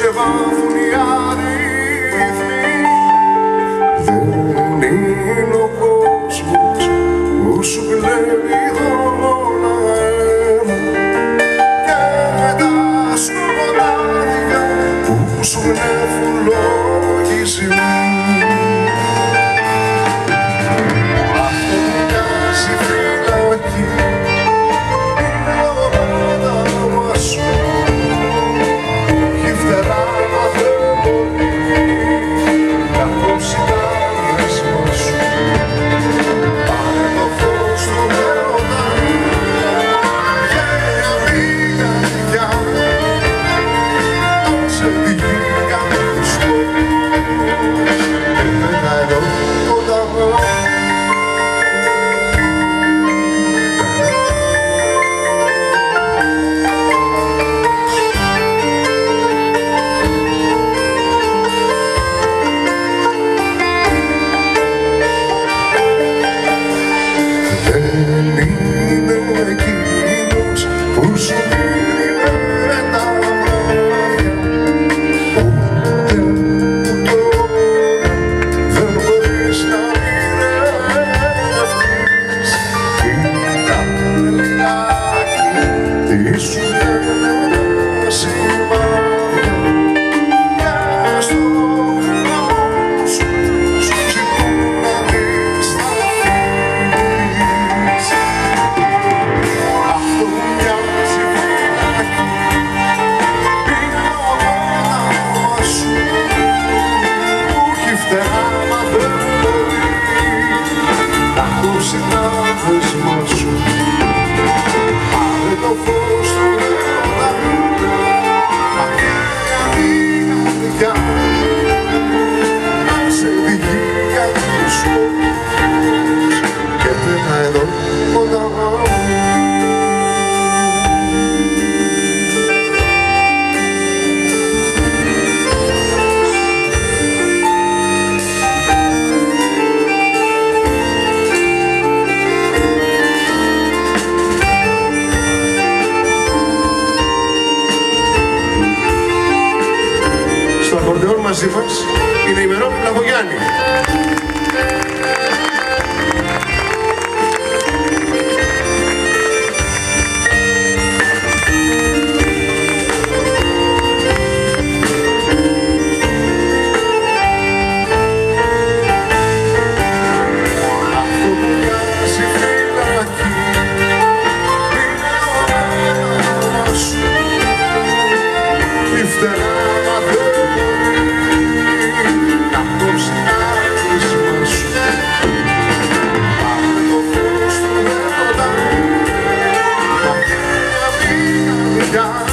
σε βάφουν οι αριθμοί. Δεν είναι ο κόσμος που σου κλέβει τον αέρα και τα σκοτάδια που σου πνεύουν λογισμοί. Μαζί μας είναι η Μερόπη Λαβογιάννη. Yeah.